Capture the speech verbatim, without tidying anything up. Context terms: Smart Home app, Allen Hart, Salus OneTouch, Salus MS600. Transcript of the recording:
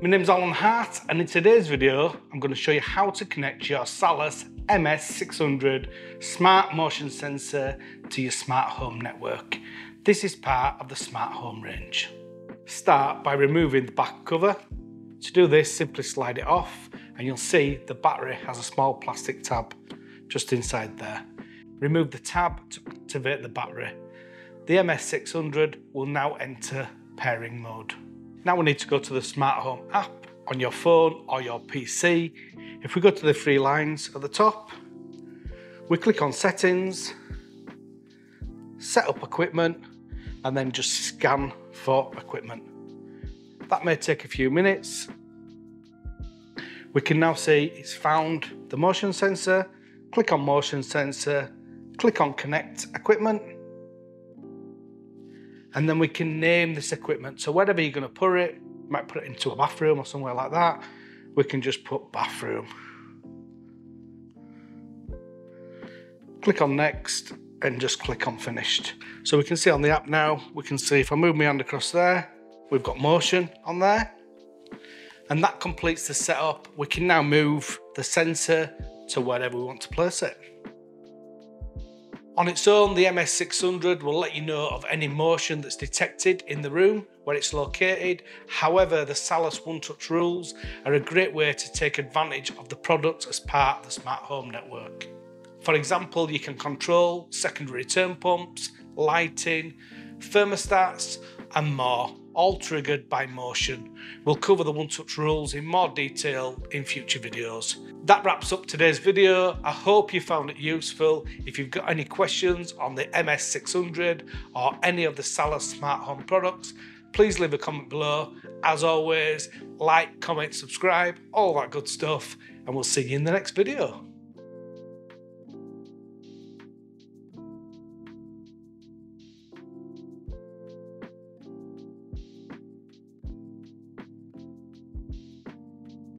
My name's Allen Hart, and in today's video, I'm going to show you how to connect your Salus M S six hundred smart motion sensor to your smart home network. This is part of the smart home range. Start by removing the back cover. To do this, simply slide it off, and you'll see the battery has a small plastic tab just inside there. Remove the tab to activate the battery. The M S six hundred will now enter pairing mode. Now we need to go to the Smart Home app on your phone or your P C. If we go to the three lines at the top, we click on Settings, Set up Equipment, and then just scan for equipment. That may take a few minutes. We can now see it's found the motion sensor. Click on Motion Sensor, click on Connect Equipment, and then we can name this equipment. So wherever you're going to put it, you might put it into a bathroom or somewhere like that, we can just put bathroom. Click on Next and just click on Finished. So we can see on the app now, we can see if I move my hand across there, we've got motion on there. And that completes the setup. We can now move the sensor to wherever we want to place it. On its own, the M S six hundred will let you know of any motion that's detected in the room where it's located. However, the Salus OneTouch rules are a great way to take advantage of the product as part of the smart home network. For example, you can control secondary turn pumps, lighting, thermostats, and more, all triggered by motion. We'll cover the OneTouch rules in more detail in future videos. That wraps up today's video. I hope you found it useful. If you've got any questions on the M S six hundred or any of the Salus smart home products, please leave a comment below. As always, like, comment, subscribe, all that good stuff, and we'll see you in the next video.